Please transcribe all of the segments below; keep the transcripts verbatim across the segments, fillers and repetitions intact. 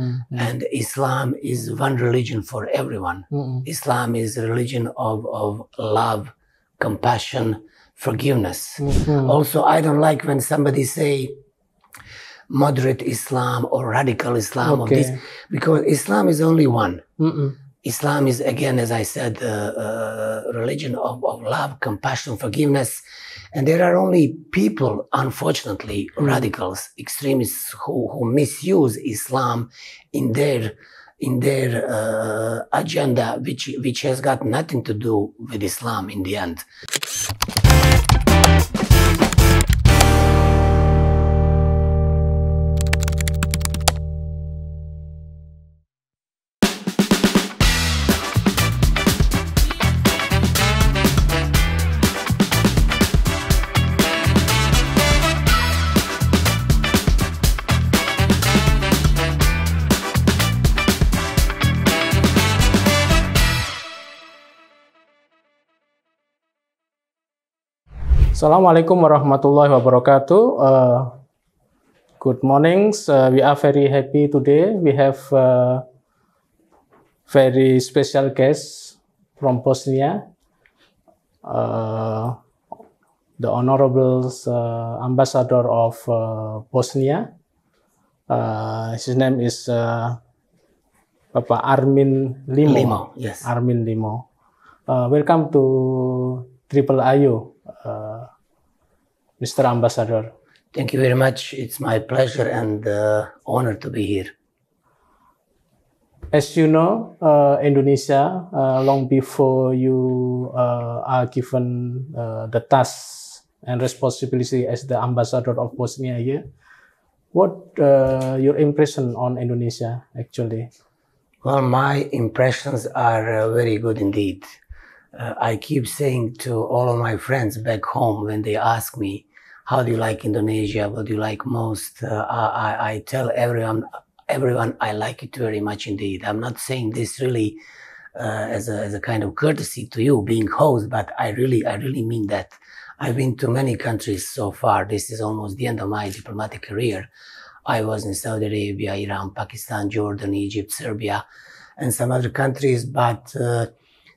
Mm-hmm. And Islam is one religion for everyone. Mm-hmm. Islam is a religion of, of love, compassion, forgiveness. Mm-hmm. Also, I don't like when somebody say moderate Islam or radical Islam, okay, or this, because Islam is only one. Mm-mm. Islam is, again, as I said, a, a religion of, of love, compassion, forgiveness. And there are only people, unfortunately, mm. radicals, extremists who, who misuse Islam in their in their uh, agenda, which, which has got nothing to do with Islam in the end. Assalamualaikum warahmatullahi wabarakatuh. Uh, good mornings. Uh, we are very happy today. We have a uh, very special guest from Bosnia, uh, the Honorable uh, Ambassador of uh, Bosnia. Uh, his name is uh, Papa Armin Limo. Limo, yes. Armin Limo. Uh, welcome to Triple I U. Uh, Mister Ambassador. Thank you very much. It's my pleasure and uh, honor to be here. As you know, uh, Indonesia, uh, long before you uh, are given uh, the task and responsibility as the ambassador of Bosnia here, what uh, your impression on Indonesia actually? Well, my impressions are uh, very good indeed. Uh, I keep saying to all of my friends back home when they ask me, how do you like Indonesia? What do you like most? Uh, I, I tell everyone, everyone I like it very much indeed. I'm not saying this really uh, as, a, as a kind of courtesy to you being host, but I really, I really mean that. I've been to many countries so far. This is almost the end of my diplomatic career. I was in Saudi Arabia, Iran, Pakistan, Jordan, Egypt, Serbia, and some other countries, but uh,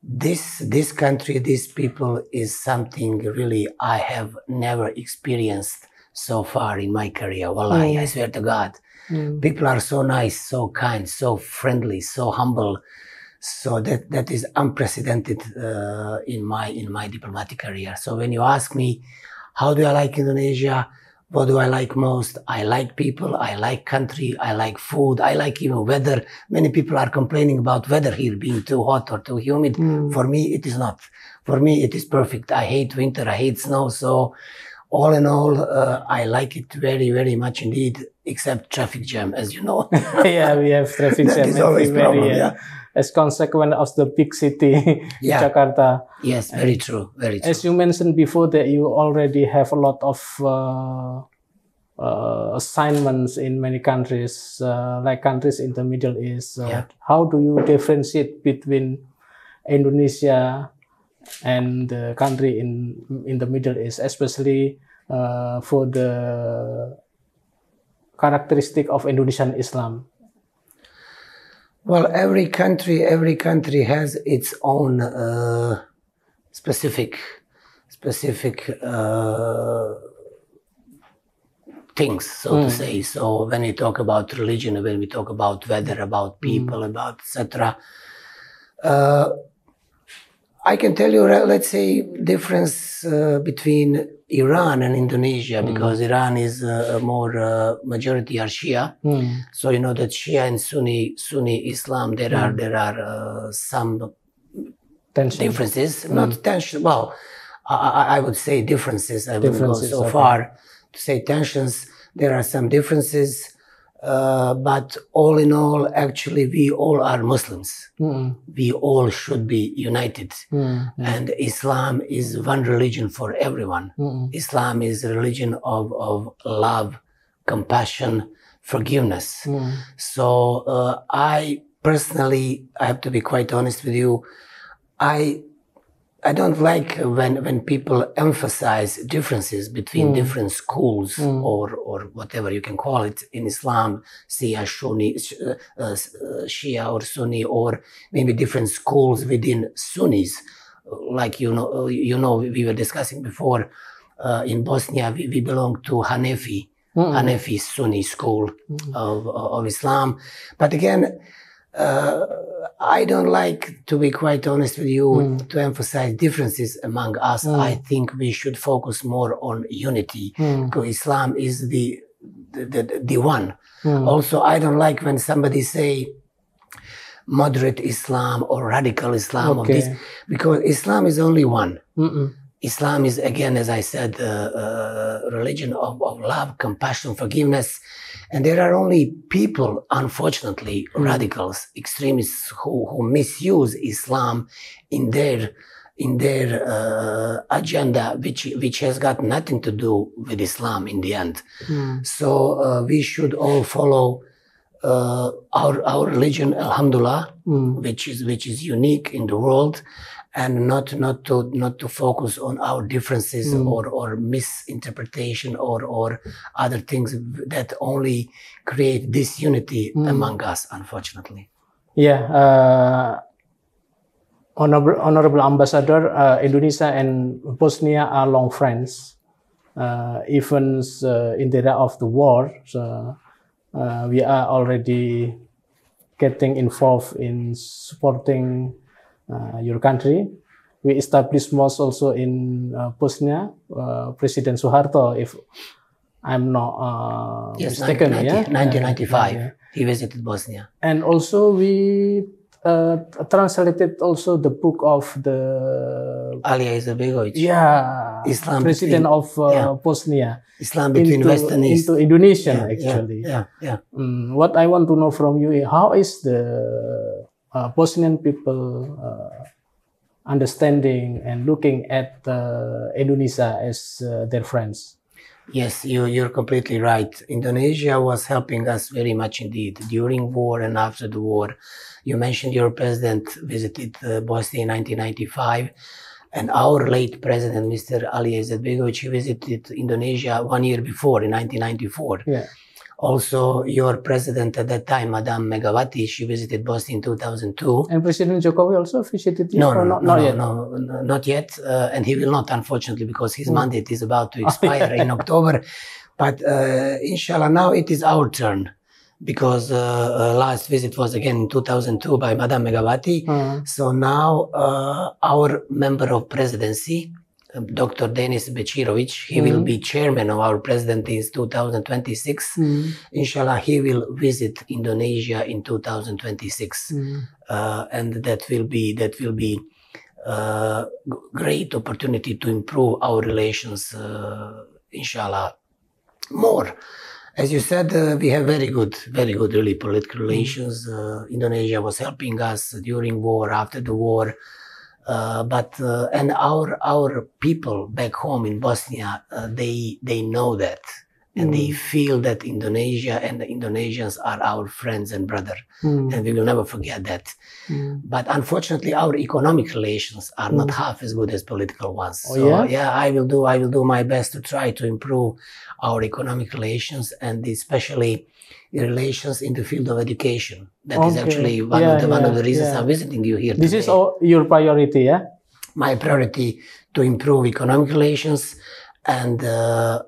This, this country, these people is something really I have never experienced so far in my career. Wallahi, mm. I swear to God. Mm. People are so nice, so kind, so friendly, so humble. So that, that is unprecedented uh, in my, in my diplomatic career. So when you ask me, how do I like Indonesia? What do I like most? I like people, I like country, I like food, I like even weather. Many people are complaining about weather here being too hot or too humid. Mm. For me, it is not. For me, it is perfect. I hate winter, I hate snow. So all in all, uh, I like it very, very much indeed, except traffic jam, as you know. Yeah, we have traffic jam is always problem, yeah. yeah. As consequence of the big city, yeah. Jakarta. Yes, very and true, very true. As you mentioned before that you already have a lot of uh, uh, assignments in many countries, uh, like countries in the Middle East. Uh, yeah. How do you differentiate between Indonesia and the country in, in the Middle East, especially uh, for the characteristic of Indonesian Islam? Well, every country, every country has its own uh, specific, specific uh, things, so mm. to say. So when we talk about religion, when we talk about weather, about people, mm. about et cetera, uh, I can tell you, let's say, difference uh, between Iran and Indonesia, mm. because Iran is uh, more uh, majority are Shia. Mm. So you know that Shia and Sunni Sunni Islam, there mm. are there are uh, some tension. differences, mm. not tension. Well, I, I would say differences. I wouldn't go so okay. far to say tensions. There are some differences. Uh, but all in all, actually, we all are Muslims. Mm. We all should be united. Mm. And Islam is one religion for everyone. Mm. Islam is a religion of, of love, compassion, forgiveness. Mm. So uh, I personally, I have to be quite honest with you, I I don't like when, when people emphasize differences between mm. different schools mm. or, or whatever you can call it in Islam, Shia, Sunni, uh, uh, Shia or Sunni, or maybe different schools within Sunnis. Like, you know, you know, we were discussing before, uh, in Bosnia, we, we belong to Hanefi, mm. Hanefi Sunni school mm. of, of Islam. But again, uh, I don't like, to be quite honest with you, mm. to emphasize differences among us. Mm. I think we should focus more on unity, mm. because Islam is the, the, the, the one. Mm. Also, I don't like when somebody say moderate Islam or radical Islam, okay. or this, because Islam is only one. Mm-mm. Islam is, again, as I said, a, a religion of, of love, compassion, forgiveness. And there are only people, unfortunately, mm. radicals, extremists who, who misuse Islam in their, in their uh, agenda, which, which has got nothing to do with Islam in the end. Mm. So uh, we should all follow uh, our, our religion, Alhamdulillah, mm. which is, which is unique in the world. And not not to not to focus on our differences mm. or or misinterpretation or or other things that only create disunity mm. among us, unfortunately. Yeah, uh, honorable, honorable Ambassador, uh, Indonesia and Bosnia are long friends, uh, even uh, in the era of the war. So, uh, we are already getting involved in supporting Uh, your country. We established mosques also in uh, Bosnia. Uh, President Suharto, if I'm not uh, yes, mistaken, nineteen ninety-five, yeah? He visited Bosnia. And also we uh, translated also the book of the Alija Izetbegović. Yeah, Islam President between, of uh, yeah. Bosnia. Islam between into, West and East. Into Indonesia, yeah, actually. Yeah, yeah. yeah. Mm, what I want to know from you is how is the Uh, Bosnian people uh, understanding and looking at uh, Indonesia as uh, their friends? Yes, you, you're completely right. Indonesia was helping us very much indeed during war and after the war. You mentioned your president visited uh, Bosnia in nineteen ninety-five, and our late president, Mister Alija Izetbegović, visited Indonesia one year before in nineteen ninety-four. Yeah. Also, your president at that time, Madame Megawati, she visited Bosnia in two thousand two. And President Jokowi also visited? No, no, not, no, not no, yet. No, no, not yet. Uh, and he will not, unfortunately, because his mm. mandate is about to expire oh, yeah. in October. But uh, inshallah, now it is our turn, because uh, uh, last visit was again in two thousand two by Madame Megawati. Mm. So now uh, our member of presidency, Doctor Denis Bechirovich, he mm. will be chairman of our presidency in two thousand twenty-six. Mm. Inshallah, he will visit Indonesia in two thousand twenty-six, mm. uh, and that will be that will be a great opportunity to improve our relations, uh, inshallah, more. As you said, uh, we have very good, very good, really political relations. Uh, Indonesia was helping us during war, after the war. Uh, but uh, and our our people back home in Bosnia, uh, they they know that, and mm. they feel that Indonesia and the Indonesians are our friends and brother, mm. and we will never forget that. Mm. But unfortunately, our economic relations are mm. not half as good as political ones. Oh, so yeah? yeah, I will do I will do my best to try to improve our economic relations, and especially the relations in the field of education. That okay. is actually one, yeah, of, the, one yeah, of the reasons yeah. I'm visiting you here This today. Is all your priority, yeah? My priority to improve economic relations, and uh,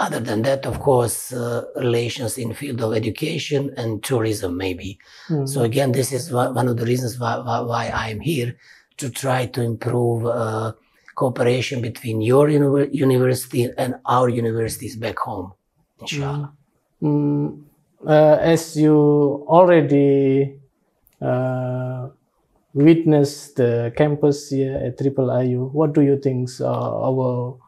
other than that, of course, uh, relations in field of education and tourism, maybe. Mm. So again, this is one of the reasons why, why I'm here, to try to improve uh, cooperation between your uni university and our universities back home, inshallah. Mm. Mm. Uh, as you already uh, witnessed the campus here at Triple I U, what do you think uh, our,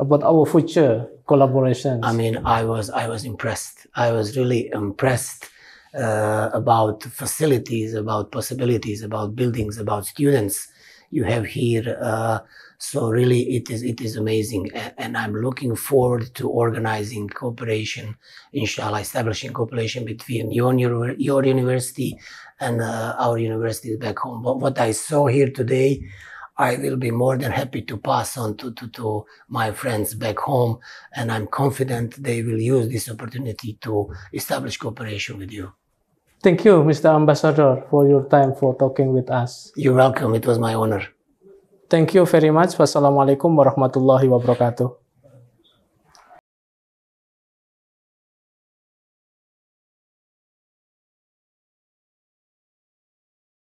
about our future collaborations? I mean, I was I was impressed. I was really impressed uh, about facilities, about possibilities, about buildings, about students you have here. Uh, so really, it is it is amazing, and, and I'm looking forward to organizing cooperation, inshallah, establishing cooperation between your your university and uh, our universities back home. But what I saw here today, I will be more than happy to pass on to, to, to my friends back home, and I'm confident they will use this opportunity to establish cooperation with you. Thank you, Mister Ambassador, for your time, for talking with us. You're welcome. It was my honor. Thank you very much. Wassalamualaikum warahmatullahi wabarakatuh.